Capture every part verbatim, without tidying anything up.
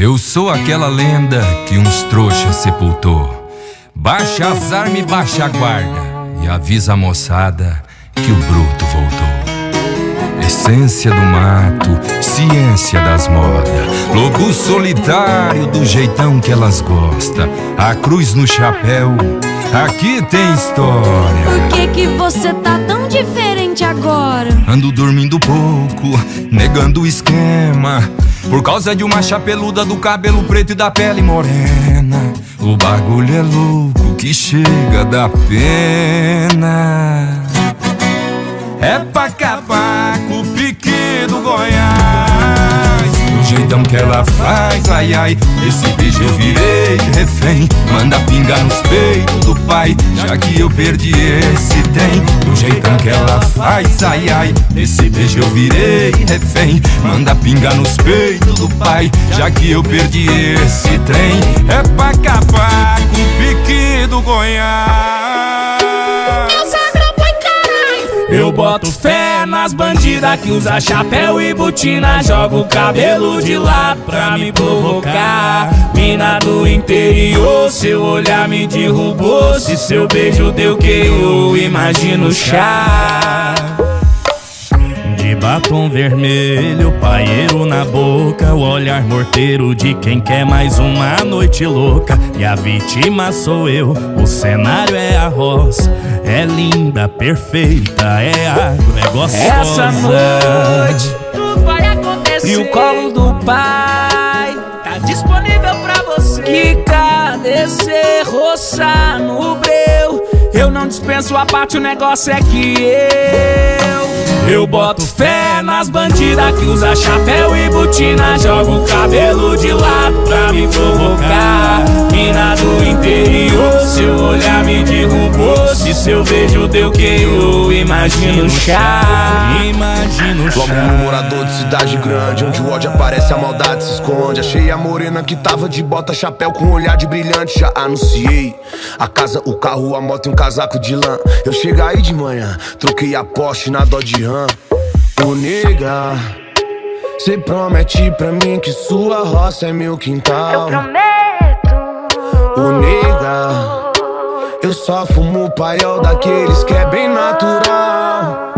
Eu sou aquela lenda que uns trouxas sepultou. Baixa as armas e baixa a guarda e avisa a moçada que o bruto voltou. Essência do mato, ciência das modas, lobo solitário do jeitão que elas gostam. A cruz no chapéu, aqui tem história. Por que que você tá tão diferente agora? Ando dormindo pouco, negando o esquema, por causa de uma chapeluda do cabelo preto e da pele morena. O bagulho é louco que chega da pena. É pra acabar com o pique do Goiás, do jeitão que ela faz, ai ai. Esse bicho eu virei refém, manda pinga nos peitos do pai, já que eu perdi esse trem. Do jeitão que ela faz, ai ai. Esse bicho eu virei refém, manda pinga nos peitos do pai, já que eu perdi esse trem. É pra acabar com o pique do Goiás. Eu boto fé nas bandidas que usa chapéu e botina, joga o cabelo de lado pra me provocar. Mina do interior, seu olhar me derrubou, se seu beijo deu que eu imagino chá. De batom vermelho, paieiro na boca, o olhar morteiro de quem quer mais uma noite louca. E a vítima sou eu, o cenário é a roça. É linda, perfeita, é água, é gostosa. Essa noite tudo vai acontecer. E o colo do pai tá disponível pra você. Que cadecer, roçar no breu. Eu não dispenso a parte, o negócio é que eu Eu boto fé nas bandidas que usa chapéu e botina, joga o cabelo de lado pra me provocar. Mina do interior, seu olhar me derrubou, se seu beijo deu que eu imagino chá. Imagino chá. Logo no morador de cidade grande, onde o ódio aparece, a maldade se esconde. Achei a morena que tava de bota, chapéu com um olhar de brilhante. Já anunciei a casa, o carro, a moto e um casaco de lã. Eu chego aí de manhã, troquei a Porsche na Dodge Ram. Ô nega, cê promete pra mim que sua roça é meu quintal. Eu prometo. Ô nega, eu só fumo paiol daqueles que é bem natural.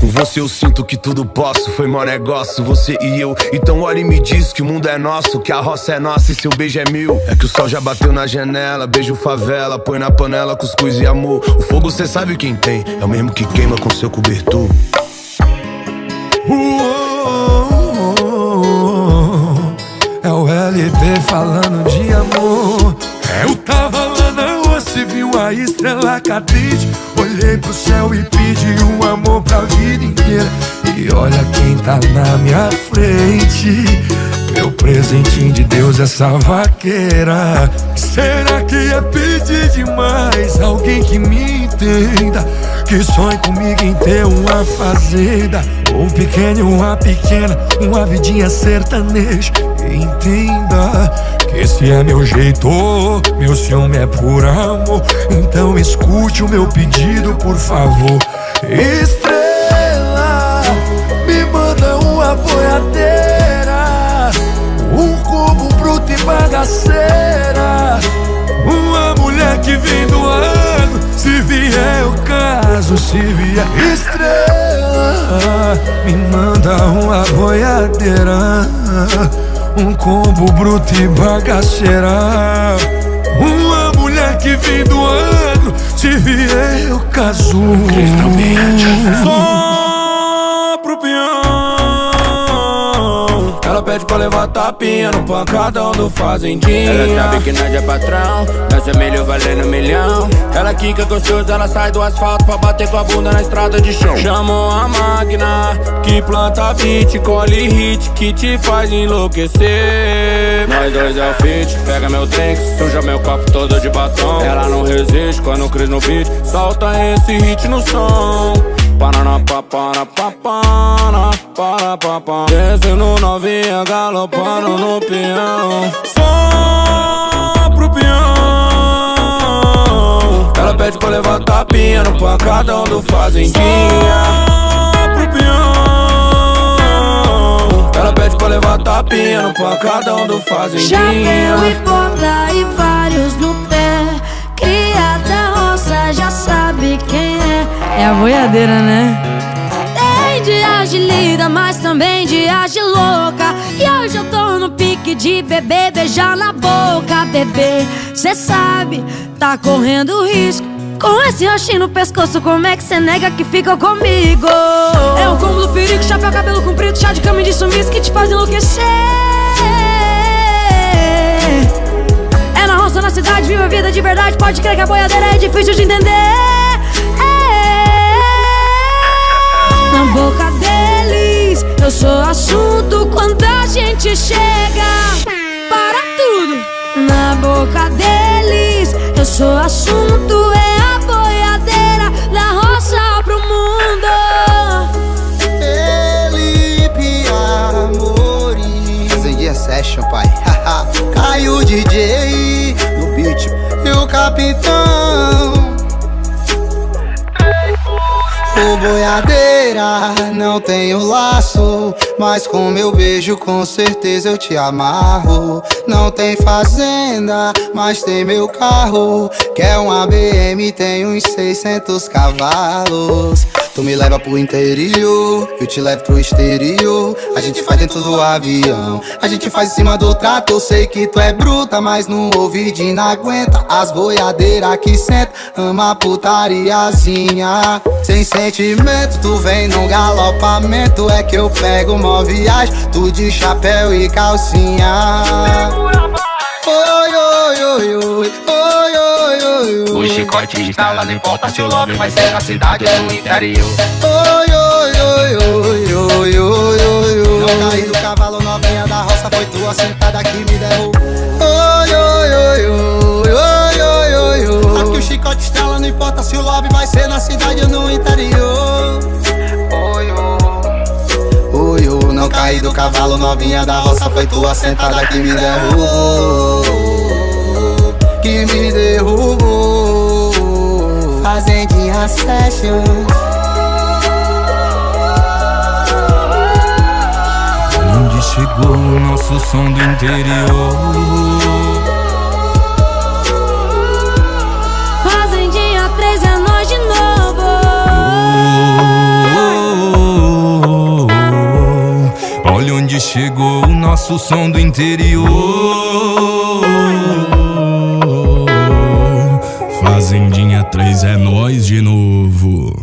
Com você eu sinto que tudo posso, foi mó negócio, você e eu. Então olha e me diz que o mundo é nosso, que a roça é nossa e seu beijo é meu. É que o sol já bateu na janela, beijo favela, põe na panela cuscuz e amor. O fogo cê sabe quem tem, é o mesmo que queima com seu cobertor. Uou, é o L P falando de amor. Eu tava lá na rua, se viu a estrela cadente, olhei pro céu e pedi um amor pra vida inteira. E olha quem tá na minha frente, meu presentinho de Deus, essa vaqueira. Será que é pedir demais? Alguém que me entenda, que sonhe comigo em ter uma fazenda, um pequeno e uma pequena, uma vidinha sertaneja. Entenda que esse é meu jeito, meu ciúme é por amor, então escute o meu pedido, por favor. Estrela, me manda uma boiadeira, um cubo bruto e bagaceira, uma mulher que vem do ano, se vier o caso, se vier. Estrela, me manda uma boiadeira, um combo bruto e bagaceira, uma mulher que vem do ano, se vier eu caso. Só pro peão, ela pede pra levar tapinha no pancadão do fazendinha. Ela sabe que nós é patrão, nós é milho valendo um milhão. Ela quica gostoso, ela sai do asfalto pra bater com a bunda na estrada de chão. Chamou a máquina que planta beat, colhe hit que te faz enlouquecer. Nós dois é o fit, pega meu drink, suja meu copo todo de batom. Ela não resiste quando o Chris no beat solta esse hit no som. Parana, papana, papana, para, papana. Descendo novinha, galopando no peão. Só pro peão. Ela pede pra levar tapinha no pancadão do fazendinha. Só pro peão. Ela pede pra levar tapinha. tapinha no pancadão do Fazendinha. Chapéu e bota e vários no pé, cria da roça, já sabe quem é. É a boiadeira, né? Tem dias de lida, mas também dias de louca. E hoje eu tô no pique de bebê, beijar na boca. Bebê, cê sabe, tá correndo risco. Com esse roxinho no pescoço, como é que cê nega que fica comigo? É o combo do perigo, chapéu, cabelo comprido, chá de cama e de sumiço que te faz enlouquecer. É na roça, na cidade, viva a vida de verdade. Pode crer que a boiadeira é difícil de entender. É. Na boca deles, eu sou assunto quando a gente chega. Para tudo. Na boca deles, eu sou assunto, é a boiadeira da roça pro mundo. Felipe Amorim, Fazendinha Sessions, pai. Caiu D J no beat e o capitão. Sou boiadeira, não tenho laço, mas com meu beijo com certeza eu te amarro. Não tem fazenda, mas tem meu carro. Quer uma B M, tem uns seiscentos cavalos. Tu me leva pro interior, eu te levo pro exterior. A gente faz dentro do avião, a gente faz em cima do trator. Sei que tu é bruta, mas no ouvidinho não aguenta. As boiadeiras que senta, ama putariazinha. Sem sentimento, tu vem num galopamento. É que eu pego mó viagem, tu de chapéu e calcinha. Oi, oi, oi, oi, oi, oi, oi, oi. O chicote instala, não importa se o lobby vai ser na cidade ou no interior. Oi, oi, oi, oi, oi, oi, oi. Não caí do cavalo, novinha da roça, foi tua sentada que me derrubou. Oi, oi, oi, oi, oi, oi, oi, oi. Aqui o chicote instala, não importa se o lobby vai ser na cidade ou no interior. Oi, oi, oi, oi. Não caí do cavalo, novinha da roça, foi tua sentada que me derrubou. Que me derrubou. Fazendinha Sessions. Onde chegou o nosso som do interior. Fazendinha três é nós de novo. Oh, oh, oh, oh. Olha onde chegou o nosso som do interior. Fazendinha três é nós de novo.